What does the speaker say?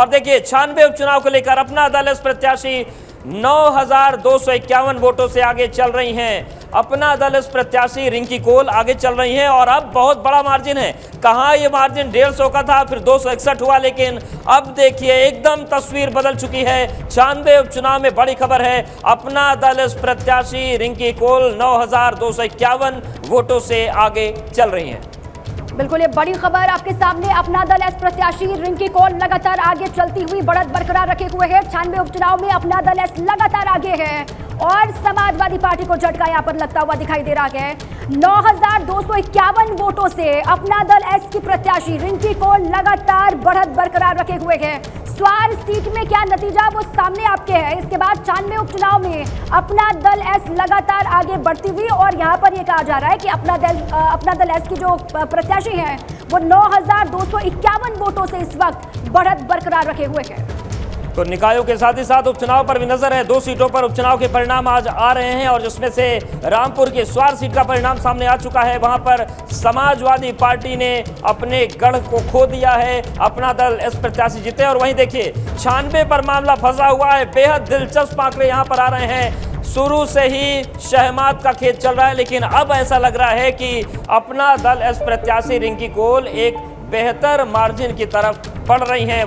और देखिए छानबे उपचुनाव को लेकर अपना दल प्रत्याशी 9,251 वोटों से आगे चल रही हैं। अपना दल प्रत्याशी रिंकी कोल आगे चल रही हैं और अब बहुत बड़ा मार्जिन है। कहाँ ये मार्जिन 150 का था, फिर 261 हुआ, लेकिन अब देखिए एकदम तस्वीर बदल चुकी है। छानबे उपचुनाव में बड़ी खबर है, अपना दल प्रत्याशी रिंकी कोल 9,251 वोटों से आगे चल रही हैं। बिल्कुल ये बड़ी खबर आपके सामने। अपना दल एस प्रत्याशी रिंकी कोल लगातार आगे चलती हुई बढ़त बरकरार रखे हुए है। छानबे उपचुनाव में अपना दल एस लगातार आगे है और समाजवादी पार्टी को झटका यहाँ पर लगता हुआ दिखाई दे रहा है। 9,251 वोटों से अपना दल एस की प्रत्याशी रिंकी कोल लगातार बढ़त बरकरार रखे हुए है। स्वार सीट में क्या नतीजा वो सामने आपके है। इसके बाद छानबे उपचुनाव में अपना दल एस लगातार आगे बढ़ती हुई और यहाँ पर ये कहा जा रहा है कि अपना दल एस की जो प्रत्याशी है वो 9,251 वोटों से इस वक्त बढ़त बरकरार रखे हुए है। तो निकायों के साथ ही साथ उपचुनाव पर भी नजर है। 2 सीटों पर उपचुनाव के परिणाम आज आ रहे हैं और जिसमें से रामपुर के स्वार सीट का परिणाम सामने आ चुका है। वहां पर समाजवादी पार्टी ने अपने गढ़ को खो दिया है, अपना दल एस प्रत्याशी जीते। और वहीं देखिए छानबे पर मामला फंसा हुआ है। बेहद दिलचस्प आंकड़े यहाँ पर आ रहे हैं। शुरू से ही शहमात का खेल चल रहा है, लेकिन अब ऐसा लग रहा है कि अपना दल एस प्रत्याशी रिंकी कोल एक बेहतर मार्जिन की तरफ बढ़ रही है।